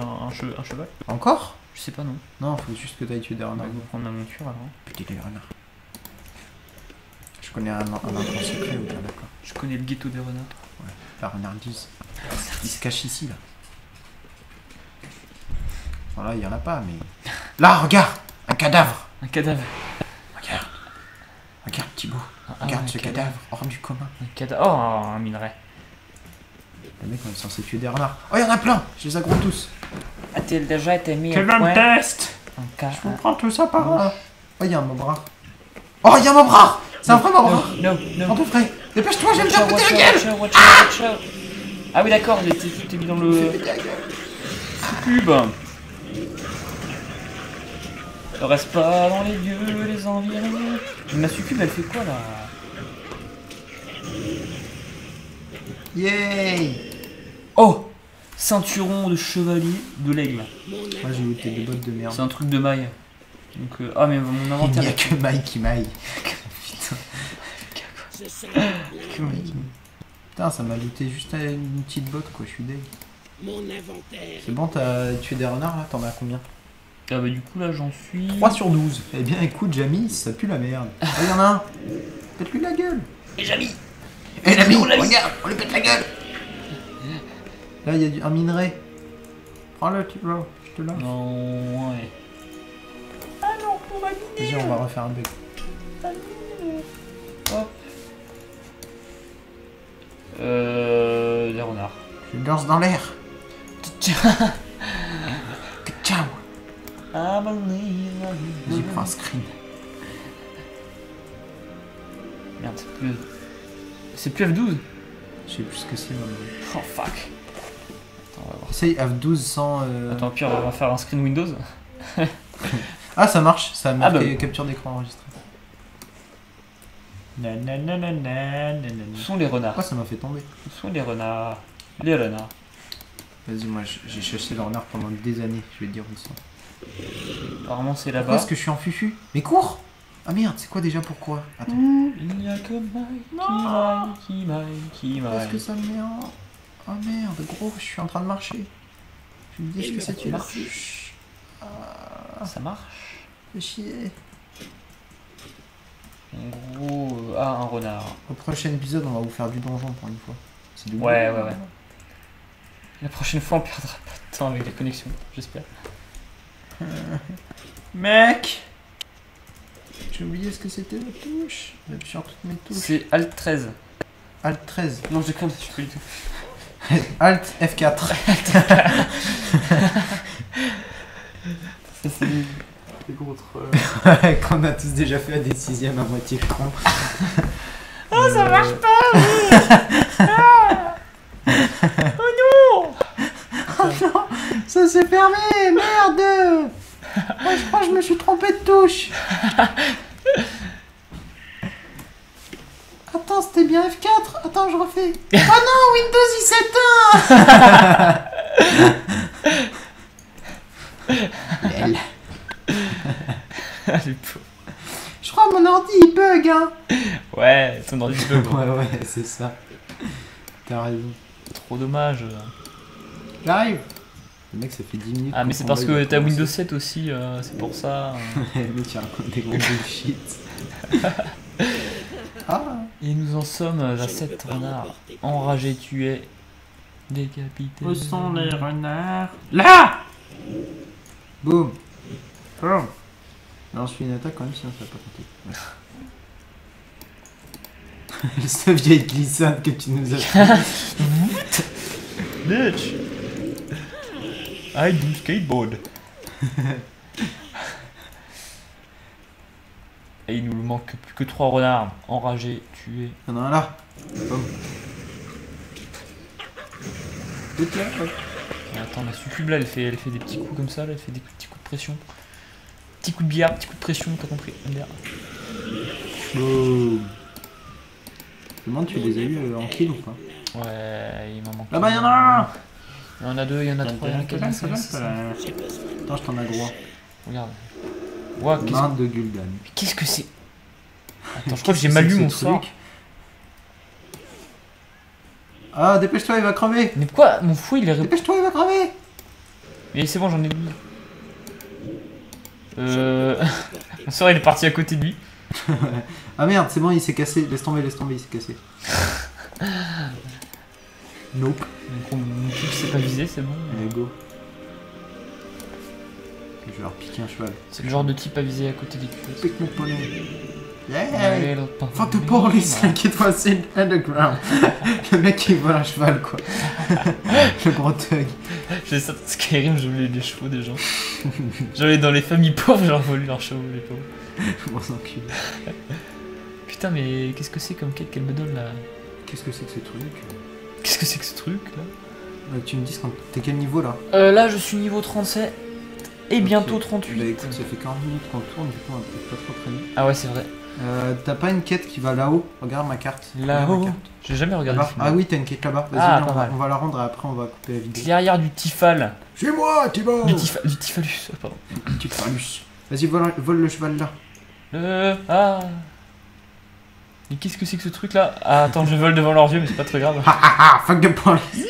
Encore? Je sais pas, non. Non, faut juste que t'ailles tuer des renards. On va prendre la monture alors. Putain, les renards. Je connais un endroit secret ou bien d'accord. Je connais le ghetto des renards. Ouais, la renardise. Ils se cachent ici là. Voilà, il y en a pas, mais. Là, regarde! Un cadavre! Un cadavre! Regarde! Regarde, Thibaut! Regarde ce cadavre hors du commun. Un cadavre. Oh, un minerai. Le mec, on est censé tuer des renards. Oh, il y en a plein! Je les agresse tous. Ah, t'es déjà été mis à point. Tu veux me test? Je vous prends tout ça par là. Oh, y'a un mobra. Oh, y'a un mobra. C'est un vrai mobra. Non, non. Dépêche-toi, j'aime bien péter la gueule. Ah oui, d'accord, t'es mis dans le... Cube. Ne reste pas dans les lieux, les envies. Ma succube, elle fait quoi, là? Yay. Oh. Ceinturon de chevalier de l'aigle. Moi j'ai goûté des bottes de merde. C'est un truc de maille. Donc ah mais mon inventaire. Il n'y a que maille qui maille. Putain. Que maille qui maille. Putain, ça m'a looté juste à une petite botte quoi, je suis deg. Mon inventaire. C'est bon, t'as tué des renards là, t'en as combien? Ah bah du coup là j'en suis. 3 sur 12. Eh bien écoute Jamie, ça pue la merde. Ah y'en a un. Pète-lui la gueule. Et Jamie. Et Jamie, regarde, on lui pète la gueule. Là, il y a un minerai. Prends-le, tu vois, je te lâche. Non, ouais. Ah non, on va miner. Vas-y, on va refaire un bug. Hop. Des renards. Je le lance dans l'air. Ciao. Vas-y, prends un screen. Merde, c'est plus F12. Je sais plus ce que c'est, moi. Oh, fuck. Essaye F12 sans... Attends, pire, on va faire un screen Windows. Ah, ça marche, ça marque ah, bah. Capture d'écran enregistré. Où sont les renards? Pourquoi ça m'a fait tomber? Où sont les renards? Les renards. Vas-y, moi j'ai chassé les renards pendant des années, je vais te dire où ils sont. Apparemment c'est là-bas. Est-ce que je suis en fufu? Mais cours! Ah merde, c'est quoi déjà pour quoi? Attends. Il n'y a que maille, qui maille, qui maille. Est-ce que ça me met en... Oh merde, gros, je suis en train de marcher. Tu me dis ce que c'est tu marches. Ça marche. Fais chier. En gros, ah, un renard. Au prochain épisode, on va vous faire du donjon pour une fois. C'est du bon. Ouais, ouais, ouais. La prochaine fois, on perdra pas de temps avec les connexions, j'espère. Mec, j'ai oublié ce que c'était la touche. J'appuie sur toutes mes touches. C'est Alt 13. Alt 13. Non, j'ai compris, je peux du tout. Alt F4. C'est des gros trolls. Qu'on a tous déjà fait à des sixièmes à moitié con. Oh, ça marche pas, oui. Ah. Oh non. Oh non. Ça s'est fermé. Merde. Moi, je crois que je me suis trompé de touche. Attends, c'était bien F4. Attends, je refais. Oh non, Windows, il s'éteint. Je crois que mon ordi, il bug, hein. Ouais, ton ordi, il bug. Ouais, ouais, c'est ça. T'as raison. Trop dommage. J'arrive. Le mec, ça fait 10 minutes. Ah, mais c'est parce que t'as Windows 7 aussi, c'est pour ça. Mais tu racontes des gros bullshit. Ah. Et nous en sommes à 7 renards. Enragés, tu es décapité. Où sont les renards? Là! Boum! Boum! Lance une attaque quand même, sinon ça va pas compter. Cette vieille glissade que tu nous as fait. Bitch! I do skateboard. Et il nous manque plus que 3 renards enragés, tués. Il y en a un là. Attends, la succube là, elle fait des petits coups comme ça, là, elle fait des petits coups de pression. Petit coup de billard, petit coup de pression, t'as compris. Oh. Je me demande, tu les as eu en kill ou pas? Ouais, il m'en manque. Là-bas, il y en a un. Il y en a deux, il y en a trois, il y en a quatre. Attends, je t'en agro. Regarde. Wow, main de Gul'dan. Qu'est-ce que c'est? Attends, je crois que j'ai mal lu mon sort. Ah, dépêche-toi, il va crever. Mais quoi? Mon fou, il est... Dépêche-toi, il va crever. Mais c'est bon, j'en ai deux. Mon sort, il est parti à côté de lui. Ah merde, c'est bon, il s'est cassé. Laisse tomber, il s'est cassé. Nope. Donc mon coup, c'est pas visé, c'est bon. Allez, go. Je vais leur piquer un cheval. C'est le genre de type avisé à côté des cuisses. Pique mon poney. Yeah! Fuck the police, inquiète-toi, c'est underground. Le mec il vole un cheval quoi. Le gros thug. J'ai ça dans Skyrim, je voulais les chevaux des gens. J'allais dans les familles pauvres, j'ai volé leurs chevaux, les pauvres. Je m'en encule. Putain, mais qu'est-ce que c'est comme quête qu'elle me donne là? Qu'est-ce que c'est que ce truc? Qu'est-ce que c'est que ce truc là? Tu me dis, t'es quel niveau là? Là je suis niveau 37. Et bientôt 38. Bah écoute, ça fait 40 minutes qu'on tourne, du coup on peut pas trop traîner. Ah ouais, c'est vrai. T'as pas une quête qui va là-haut? Regarde ma carte. Là-haut? J'ai jamais regardé. Ah oui, t'as une quête là-bas. Vas-y, ah, on va la rendre et après on va couper la vidéo. Derrière du Tifal. Chez moi, Thibaut. Du Tifalus, pardon. Tifalus. Vas-y, vole le cheval là. Ah. Mais qu'est-ce que c'est que ce truc là? Ah, attends, je vole devant leurs yeux, mais c'est pas très grave. Ha ha ha, fuck de police.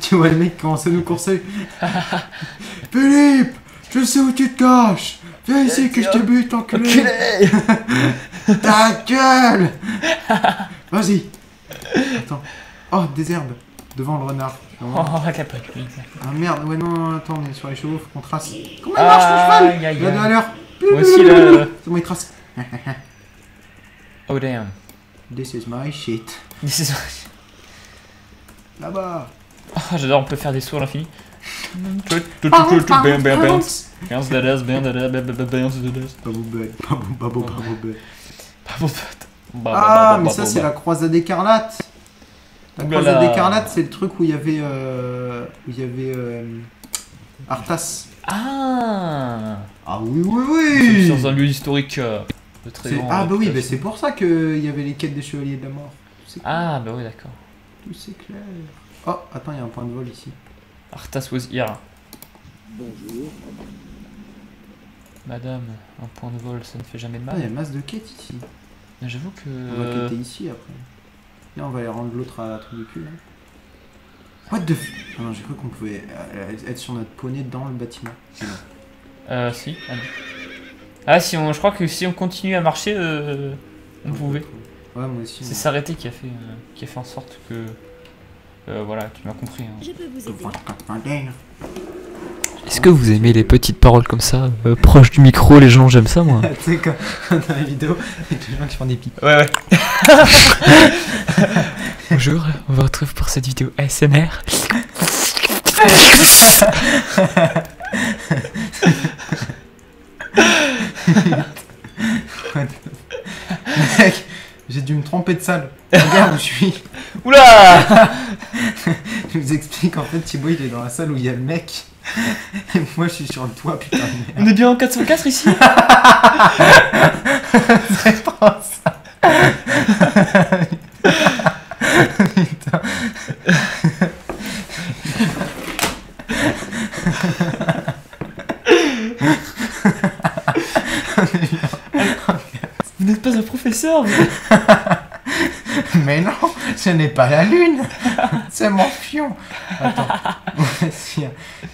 Tu vois le mec commencer à nous courser. Philippe, je sais où tu te caches. Viens ici que je te bute, enculé. Ta gueule. Vas-y. Attends. Oh, des herbes. Devant le renard. Oh, ah merde, ouais non, attends, on est sur les chevaux, faut qu'on trace. Comment il marche ton cheval? Il va de l'heure. Moi aussi là. C'est bon, il trace. Oh damn. This is my shit. This is my shit. Là-bas. Oh, j'adore, on peut faire des sauts à l'infini. Ah, mais ça c'est la croisade écarlate. La croisade écarlate, c'est le truc où il y avait Arthas. Ah. Ah oui oui oui. C'est dans un lieu historique de très grand. Ah bah oui, mais c'est pour ça que il y avait les quêtes des chevaliers de la mort. Ah bah oui, d'accord. Tout s'éclaire. Oh, attends, il y a un point de vol ici. Arthas was here. Bonjour. Madame, un point de vol, ça ne fait jamais de mal. Ah, il y a masse de quêtes ici. Mais j'avoue que... On va quêter ici après. Là, on va aller rendre l'autre à la truc du cul. Hein. What the f... Ah non, j'ai cru qu'on pouvait être sur notre poney dans le bâtiment. Si. Ah, si on, je crois que si on continue à marcher, on pouvait. Ouais, moi aussi. C'est s'arrêter qui a fait en sorte que... voilà, tu m'as compris. Hein. Je peux vous aider. Est-ce que vous aimez les petites paroles comme ça, proche du micro, les gens, j'aime ça moi. Tu sais quand dans les vidéos, il y a des gens qui font des pics. Ouais. Bonjour, on vous retrouve pour cette vidéo ASMR. Mec, j'ai dû me tromper de salle. Regarde où je suis. Oula. Je vous explique, en fait Thibaut il est dans la salle où il y a le mec. Et moi je suis sur le toit, putain de merde. On est bien en 404 ici. C'est trop ça. Putain. Vous n'êtes pas un professeur vous. Mais non, ce n'est pas la lune. C'est mon fion. Attends.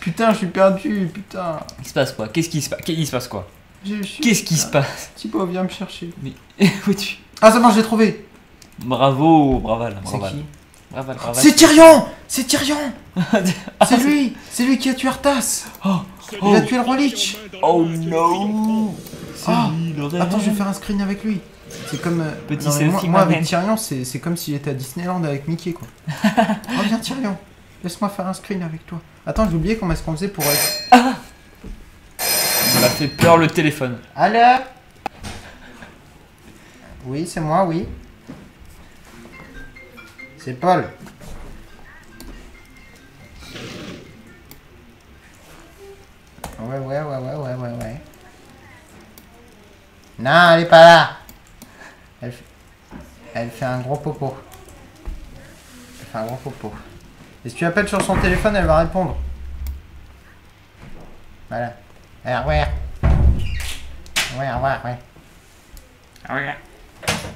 Putain, je suis perdu, putain. Il se passe quoi? Qu'est-ce qui se passe? Il se passe quoi? Qu'est-ce qui se passe? Thibaut, viens me chercher. Mais où es-tu? Ah, ça marche, j'ai trouvé. Bravo, Braval. C'est qui? Braval, Braval. C'est Tyrion. C'est Tyrion. C'est lui. C'est lui qui a tué Arthas. Il a tué le Roi Lich. Oh non. Attends, je vais faire un screen avec lui. C'est comme moi avec Tyrion, c'est comme si j'étais à Disneyland avec Mickey quoi. Oh viens Tyrion, laisse-moi faire un screen avec toi. Attends, j'ai oublié comment est-ce qu'on faisait pour être. Ah, ça m'a fait peur le téléphone. Allô? Oui, c'est moi, oui. C'est Paul. Ouais. Non, elle est pas là. Elle fait un gros popo. Elle fait un gros popo. Et si tu appelles sur son téléphone, elle va répondre. Voilà. Ouais.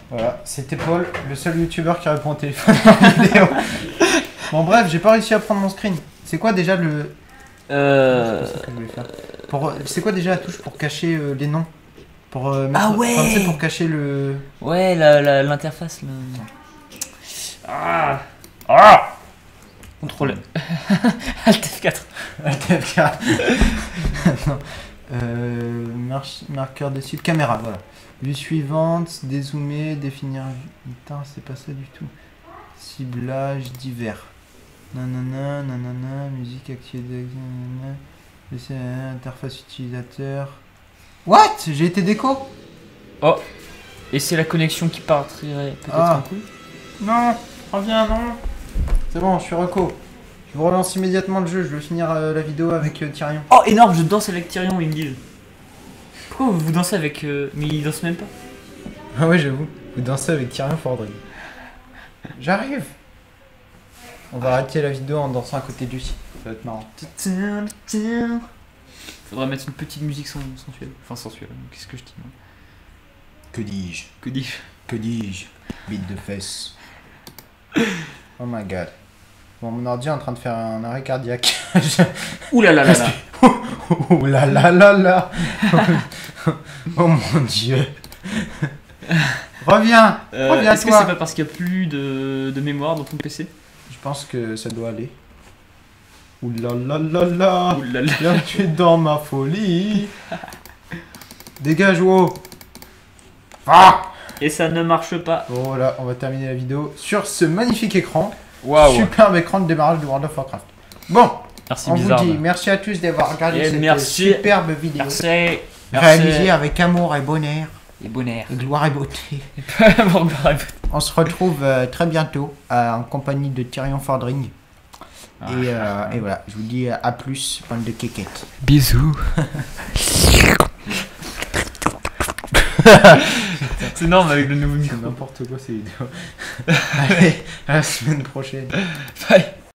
Voilà, c'était Paul, le seul youtubeur qui répond au téléphone en vidéo. Bon bref, j'ai pas réussi à prendre mon screen. C'est quoi déjà le... C'est quoi déjà la touche pour cacher les noms? Pour, mettre, enfin, pour cacher le... Ouais, l'interface. Contrôle. Alt F4. Alt F4. Non. Marqueur de cible. Caméra, voilà. Vue suivante, dézoomer, définir... Putain, c'est pas ça du tout. Ciblage divers. Nanana, nanana, musique activée... Nanana, interface utilisateur... What? J'ai été déco? Oh. Et c'est la connexion qui partirait peut-être un coup? Non, reviens, non. C'est bon, je suis reco. Je vous relance immédiatement le jeu, je veux finir la vidéo avec Tyrion. Oh, énorme, je danse avec Tyrion, il me dit. Pourquoi vous dansez avec... Mais il danse même pas. Ah ouais, j'avoue. Vous dansez avec Tyrion Fordring. J'arrive. On va arrêter la vidéo en dansant à côté de lui. Ça va être marrant. Faudra mettre une petite musique sensuelle. Enfin sensuelle, qu'est-ce que je dis? Que dis-je? Que dis-je? Que dis-je? Bite de fesses. Oh my god. Bon, mon ordi est en train de faire un arrêt cardiaque. Ouh là là là là. Ouh là là là là. Oh mon dieu. Reviens. Reviens à toi. Est-ce que c'est pas parce qu'il n'y a plus de mémoire dans ton PC? Je pense que ça doit aller. Ouh là là là là, ouh là, là, là, là. Tu es dans ma folie. Dégage, wow. Et ça ne marche pas. Voilà, on va terminer la vidéo sur ce magnifique écran. Wow. Superbe écran de démarrage de World of Warcraft. Bon, merci, on bizarre, vous dit merci à tous d'avoir regardé cette superbe vidéo. Merci. Réalisée avec amour et bonheur. Et bonheur. Et gloire et beauté. On se retrouve très bientôt en compagnie de Tyrion Fordring. Et voilà, je vous dis à plus, bande de kékettes. Bisous. C'est énorme avec le nouveau micro. N'importe quoi ces vidéos. Allez, à la semaine prochaine. Bye.